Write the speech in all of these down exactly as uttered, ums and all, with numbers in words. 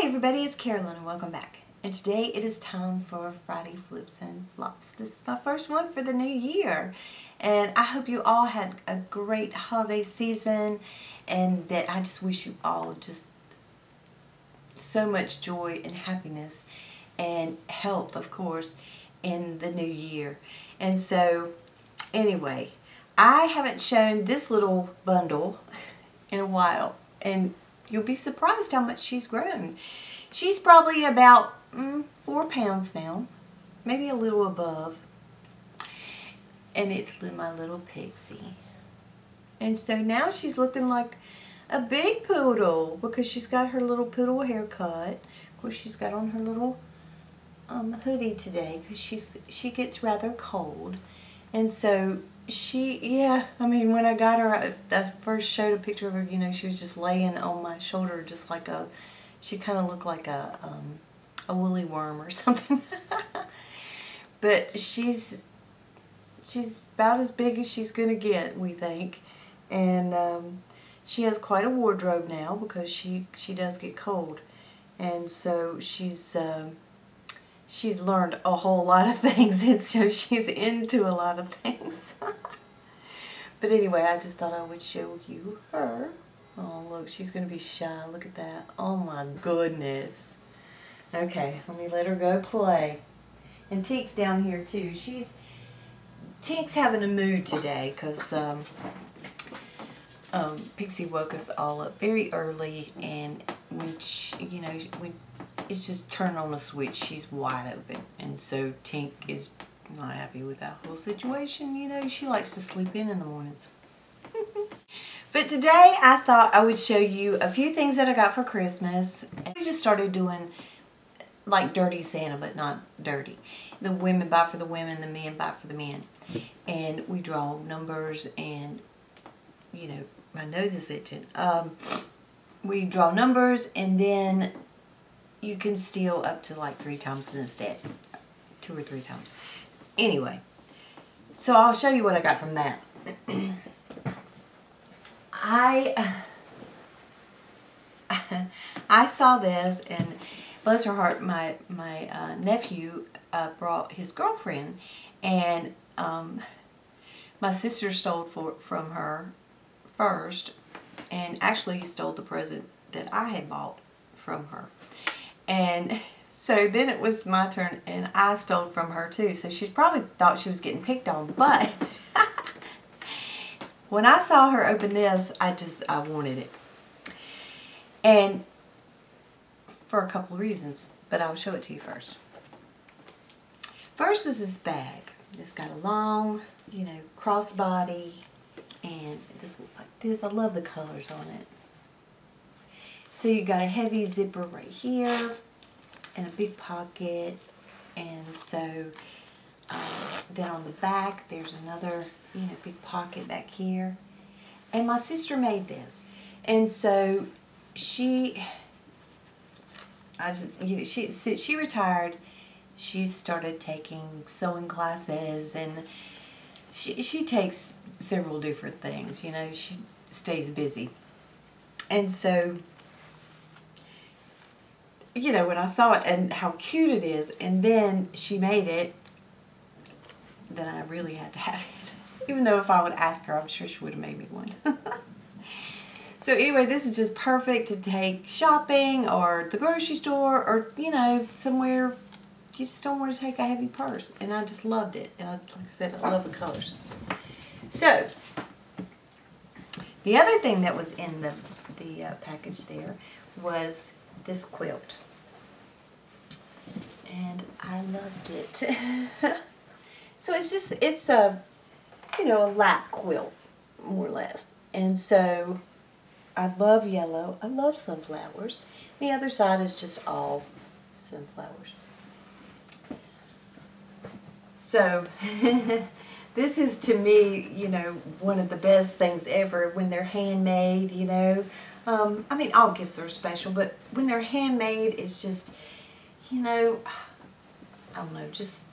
Hi everybody, it's Carolyn and welcome back. And today it is time for Friday Flips and Flops. This is my first one for the new year. And I hope you all had a great holiday season and that I just wish you all just so much joy and happiness and health, of course, in the new year. And so, anyway, I haven't shown this little bundle in a while. And you'll be surprised how much she's grown. She's probably about mm, four pounds now, maybe a little above. And it's my little Pixie. And so now she's looking like a big poodle because she's got her little poodle haircut. Of course, she's got on her little um, hoodie today because she's she gets rather cold. And so she, yeah, I mean, when I got her, I, I first showed a picture of her, you know, she was just laying on my shoulder just like a, she kind of looked like a, um, a woolly worm or something. But she's, she's about as big as she's going to get, we think. And um, she has quite a wardrobe now because she, she does get cold. And so she's, um, she's learned a whole lot of things, and so she's into a lot of things. But anyway, I just thought I would show you her. Oh, look, she's going to be shy. Look at that. Oh, my goodness. Okay, let me let her go play. And Tink's down here, too. She's Tink's having a mood today because um, um, Pixie woke us all up very early, and when she, you know, when it's just turned on a switch, she's wide open. And so Tink is not happy with that whole situation. You know, she likes to sleep in in the mornings. But today I thought I would show you a few things that I got for Christmas. We just started doing like Dirty Santa, but not dirty. The women buy for the women, the men buy for the men. And we draw numbers and, you know, my nose is itching. Um, we draw numbers and then you can steal up to like three times instead. Two or three times. Anyway, so I'll show you what I got from that. I I saw this and bless her heart, my, my uh, nephew uh, brought his girlfriend and um, my sister stole for, from her first, and actually he stole the present that I had bought from her. And so then it was my turn and I stole from her too. So she probably thought she was getting picked on, but when I saw her open this, I just, I wanted it. And for a couple of reasons, but I'll show it to you first. First was this bag. It's got a long, you know, crossbody, and this looks like this. I love the colors on it. So you got a heavy zipper right here and a big pocket, and so uh, then on the back there's another, you know, big pocket back here. And my sister made this, and so she, I just, you know, she since she retired, she started taking sewing classes, and she she takes several different things. You know, she stays busy, and so, you know, when I saw it and how cute it is, and then she made it, then I really had to have it. Even though if I would ask her, I'm sure she would have made me one. So anyway, this is just perfect to take shopping or the grocery store or, you know, somewhere you just don't want to take a heavy purse. And I just loved it. And I, like I said, I love the colors. So the other thing that was in the, the uh, package there was this quilt, and I loved it. So it's just, it's a, you know, a lap quilt, more or less. And so I love yellow, I love sunflowers. The other side is just all sunflowers. So this is, to me, you know, one of the best things ever when they're handmade, you know. Um, I mean, all gifts are special, but when they're handmade, it's just, you know, I don't know, just,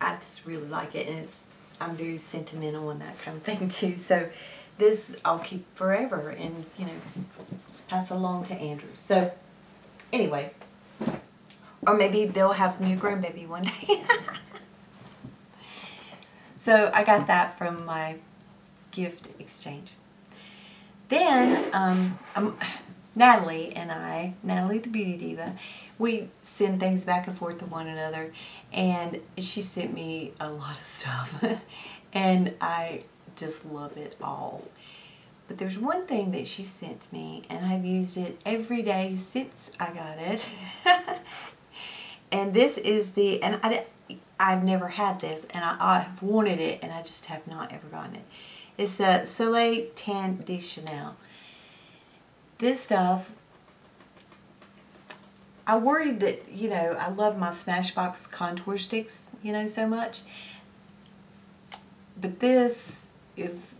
I just really like it, and it's, I'm very sentimental and that kind of thing, too, so this I'll keep forever, and, you know, pass along to Andrew. So anyway, or maybe they'll have new grandbaby one day. So I got that from my gift exchange. Then um, um, Natalie and I, Natalie the Beauty Diva, we send things back and forth to one another, and she sent me a lot of stuff, and I just love it all. But there's one thing that she sent me, and I've used it every day since I got it. And this is the, and I, I've never had this, and I, I've wanted it, and I just have not ever gotten it. It's the Soleil Tan de Chanel. This stuff, I worried that, you know, I love my Smashbox contour sticks, you know, so much. But this is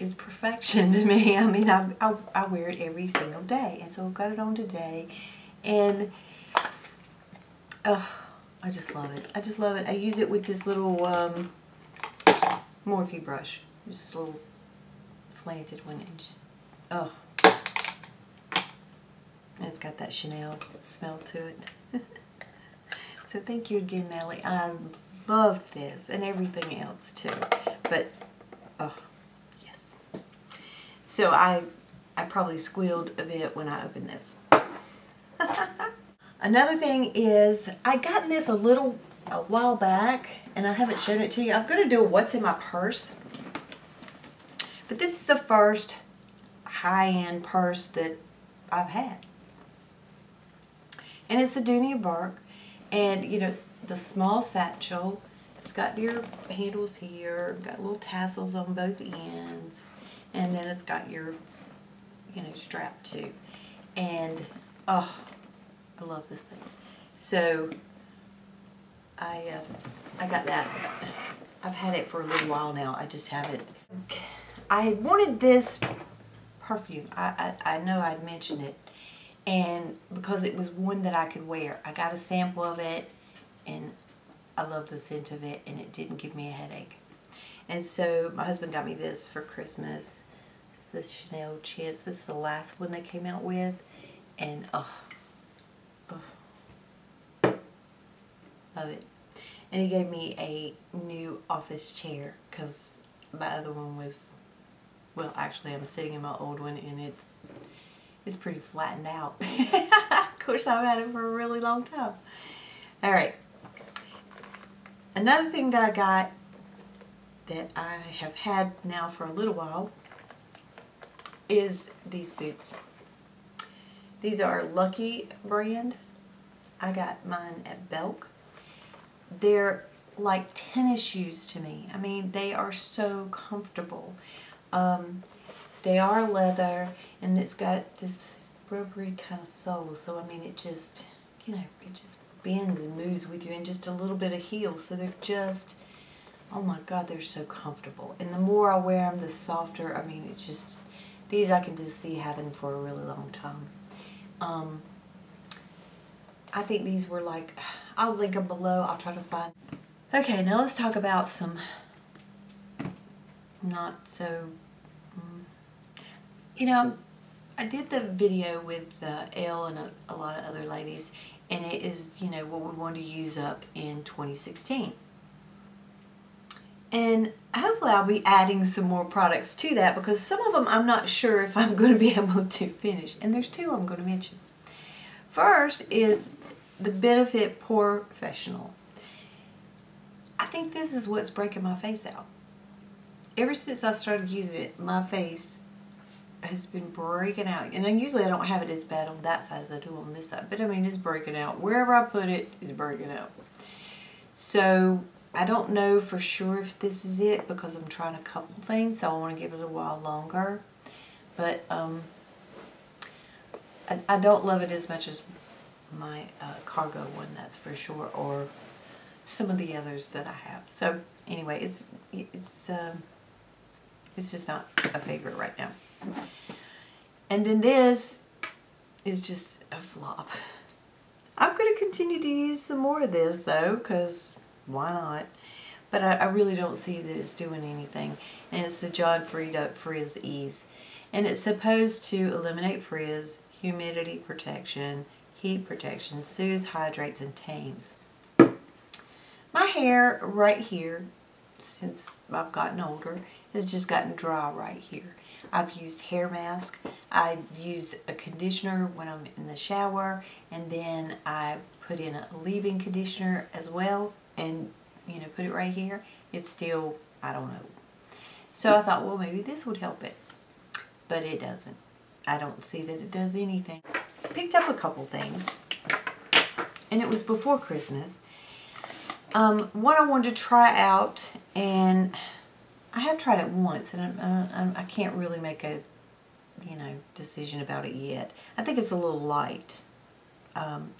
is perfection to me. I mean, I, I, I wear it every single day. And so I've got it on today. And, oh, I just love it. I just love it. I use it with this little um, Morphe brush. Just a little slanted one. And just, oh. It's got that Chanel smell to it. So thank you again, Natalie. I love this and everything else too. But, oh. So I, I probably squealed a bit when I opened this. Another thing is, I gotten this a little, a while back, and I haven't shown it to you. I'm going to do a what's in my purse. But this is the first high-end purse that I've had. And it's a Dunia Bark, and you know, it's the small satchel. It's got your handles here, got little tassels on both ends. And then it's got your, you know, strap too. And, oh, I love this thing. So, I, uh, I got that. I've had it for a little while now. I just have it. I wanted this perfume. I, I, I know I'd mentioned it. And because it was one that I could wear. I got a sample of it. And I love the scent of it. And it didn't give me a headache. And so my husband got me this for Christmas. It's the Chanel Chintz. This is the last one they came out with. And oh, oh, love it. And he gave me a new office chair because my other one was, well, actually I'm sitting in my old one and it's, it's pretty flattened out. Of course, I've had it for a really long time. All right. Another thing that I got that I have had now for a little while is these boots. These are Lucky brand. I got mine at Belk. They're like tennis shoes to me. I mean, they are so comfortable. Um, they are leather, and it's got this rubbery kind of sole. So I mean, it just, you know, it just bends and moves with you, and just a little bit of heel. So they're just, oh my God, they're so comfortable. And the more I wear them, the softer. I mean, it's just, these I can just see having for a really long time. Um, I think these were like, I'll link them below. I'll try to find. Okay, now let's talk about some not so, um, you know, I did the video with uh, Elle and a, a lot of other ladies. And it is, you know, what we want to use up in twenty sixteen. And hopefully I'll be adding some more products to that because some of them I'm not sure if I'm going to be able to finish. And there's two I'm going to mention. First is the Benefit Porefessional. I think this is what's breaking my face out. Ever since I started using it, my face has been breaking out. And then usually I don't have it as bad on that side as I do on this side. But I mean, it's breaking out. Wherever I put it, it's breaking out. So I don't know for sure if this is it because I'm trying a couple things, so I want to give it a while longer. But um, I, I don't love it as much as my uh, cargo one, that's for sure, or some of the others that I have. So anyway, it's it's um, it's just not a favorite right now. And then this is just a flop. I'm going to continue to use some more of this though, because why not? But I, I really don't see that it's doing anything. And it's the John Frieda Frizz Ease. and it's supposed to eliminate frizz, humidity protection, heat protection, soothe, hydrates, and tames. My hair right here, since I've gotten older, has just gotten dry right here. I've used hair mask, I use a conditioner when I'm in the shower, and then I put in a leave-in conditioner as well, and you know, put it right here. It's still, I don't know. So I thought, well, maybe this would help it, but it doesn't. I don't see that it does anything. Picked up a couple things, and it was before Christmas. Um, one I wanted to try out, and I have tried it once, and I'm, uh, I'm, I can't really make a, you know, decision about it yet. I think it's a little light. Um,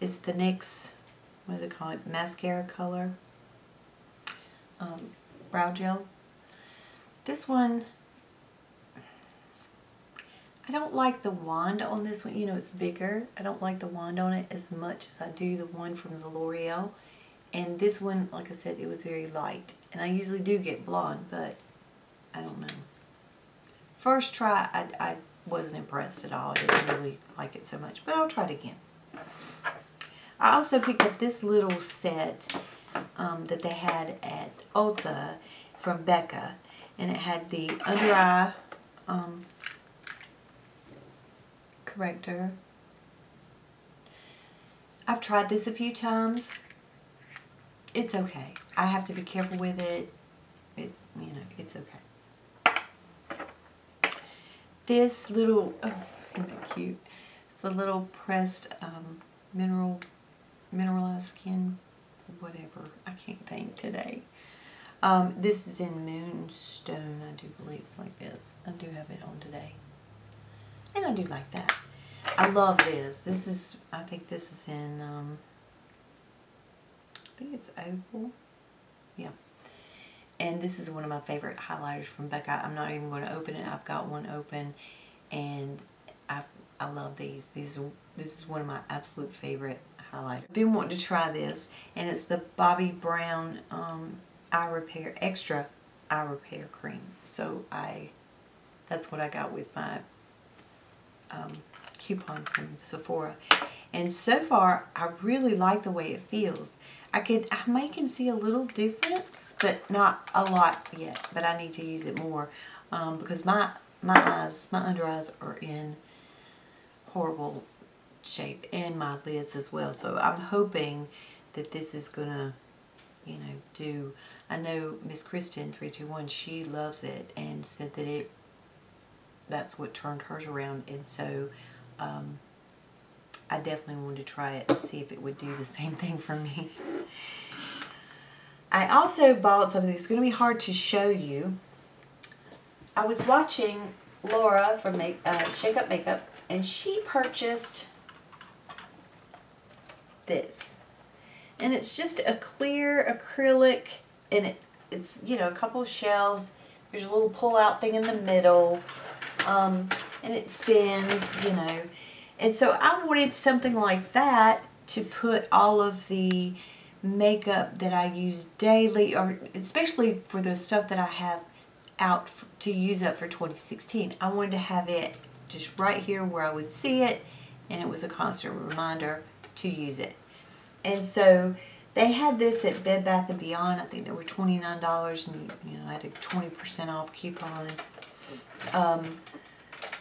it's the N Y X, what do they call it, mascara color, um, brow gel. This one, I don't like the wand on this one. You know, it's bigger. I don't like the wand on it as much as I do the one from the L'Oreal. And this one, like I said, it was very light. And I usually do get blonde, but I don't know. First try, I, I wasn't impressed at all. I didn't really like it so much, but I'll try it again. I also picked up this little set um, that they had at Ulta from Becca. And it had the under eye um, corrector. I've tried this a few times. It's okay. I have to be careful with it. It, you know, it's okay. This little, oh, isn't that cute? It's a little pressed um, mineral, mineralized skin, whatever. I can't think today. Um, this is in Moonstone, I do believe, like this. I do have it on today. And I do like that. I love this. This is, I think this is in, um, I think it's Opal. Yeah. And this is one of my favorite highlighters from Becca. I'm not even going to open it. I've got one open. And I, I love these. These are, this is one of my absolute favorite highlighters. I've been wanting to try this. And it's the Bobbi Brown um, Eye Repair, Extra Eye Repair Cream. So I, that's what I got with my um, coupon from Sephora. And so far, I really like the way it feels. I could, I may can see a little difference, but not a lot yet. But I need to use it more um, because my my eyes, my under eyes are in horrible shape, and my lids as well. So I'm hoping that this is gonna, you know, do. I know Miss Kristen three two one. She loves it and said that it. That's what turned hers around, and so. Um, I definitely wanted to try it and see if it would do the same thing for me. I also bought something that's going to be hard to show you. I was watching Laura from make, uh, Shake Up Makeup, and she purchased this. And it's just a clear acrylic, and it, it's, you know, a couple of shelves. There's a little pull-out thing in the middle, um, and it spins, you know. And so I wanted something like that to put all of the makeup that I use daily, or especially for the stuff that I have out to use up for twenty sixteen. I wanted to have it just right here where I would see it, and it was a constant reminder to use it. And so they had this at Bed Bath and Beyond. I think they were twenty-nine dollars, and you know, I had a twenty percent off coupon. Um,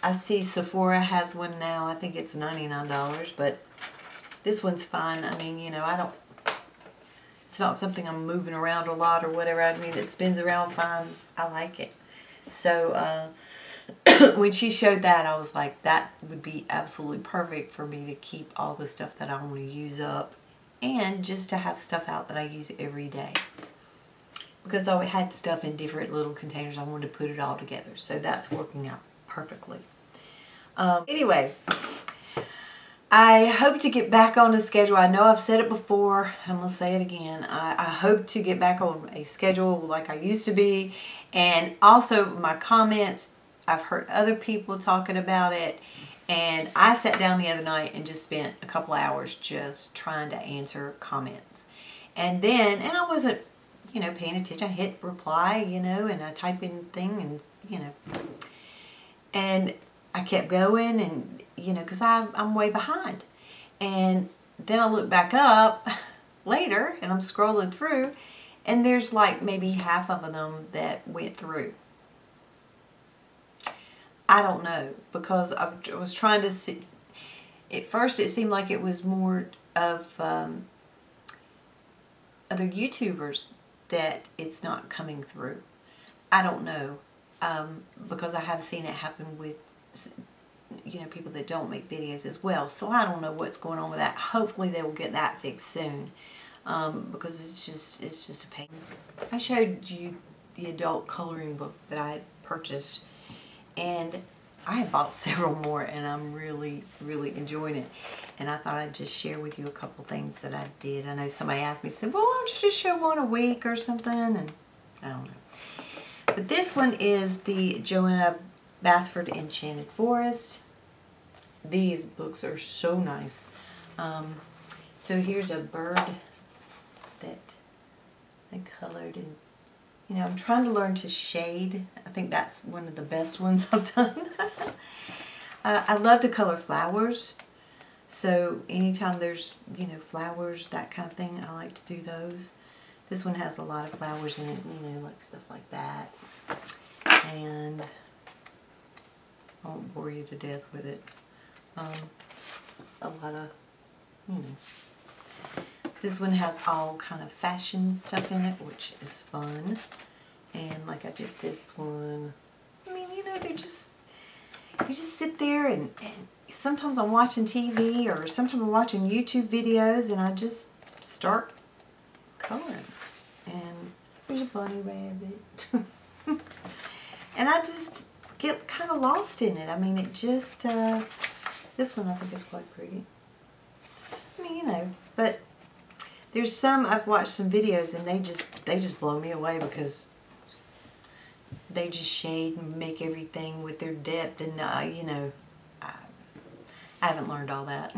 I see Sephora has one now. I think it's ninety-nine dollars, but this one's fine. I mean, you know, I don't, it's not something I'm moving around a lot or whatever. I mean, it spins around fine. I like it. So uh, when she showed that, I was like, that would be absolutely perfect for me to keep all the stuff that I want to use up, and just to have stuff out that I use every day. Because I had stuff in different little containers, I wanted to put it all together. So that's working out perfectly. Um, anyway, I hope to get back on a schedule. I know I've said it before. I'm going to say it again. I, I hope to get back on a schedule like I used to be. And also my comments, I've heard other people talking about it. And I sat down the other night and just spent a couple hours just trying to answer comments. And then, and I wasn't, you know, paying attention. I hit reply, you know, and I type in thing and, you know. And I kept going, and you know, because I'm way behind. And then I look back up later and I'm scrolling through, and there's like maybe half of them that went through. I don't know, because I was trying to see. At first it seemed like it was more of um, other YouTubers that it's not coming through. I don't know, um, because I have seen it happen with, you know, people that don't make videos as well. So I don't know what's going on with that. Hopefully they will get that fixed soon, um, because it's just it's just a pain. I showed you the adult coloring book that I had purchased, and I had bought several more, and I'm really really enjoying it. And I thought I'd just share with you a couple things that I did. I know somebody asked me, said, well, why don't you just show one a week or something? And I don't know. But this one is the Joanna Basford Enchanted Forest. These books are so nice. Um, so here's a bird that I colored, and you know, I'm trying to learn to shade. I think that's one of the best ones I've done. uh, I love to color flowers. So anytime there's, you know, flowers, that kind of thing, I like to do those. This one has a lot of flowers in it, you know, like stuff like that. And I won't bore you to death with it. Um, a lot of, you know. This one has all kind of fashion stuff in it, which is fun. And like I did this one. I mean, you know, they're just, you just sit there and, and sometimes I'm watching T V or sometimes I'm watching YouTube videos, and I just start coloring. And there's a bunny rabbit. And I just get kind of lost in it. I mean, it just, uh, this one I think is quite pretty. I mean, you know, but there's some, I've watched some videos and they just, they just blow me away, because they just shade and make everything with their depth, and uh, you know, I haven't learned all that,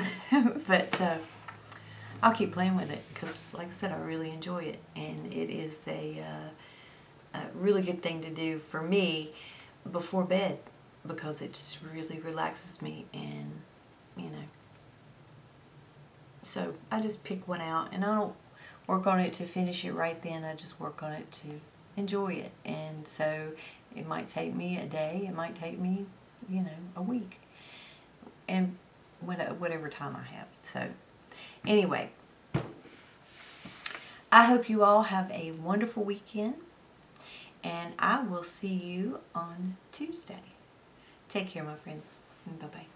but uh, I'll keep playing with it, because like I said, I really enjoy it, and it is a, uh, a really good thing to do for me before bed, because it just really relaxes me. And you know, so I just pick one out, and I don't work on it to finish it right then. I just work on it to enjoy it. And so it might take me a day, it might take me, you know, a week, and whatever time I have. So anyway, I hope you all have a wonderful weekend, and I will see you on Tuesday. Take care, my friends, and bye-bye.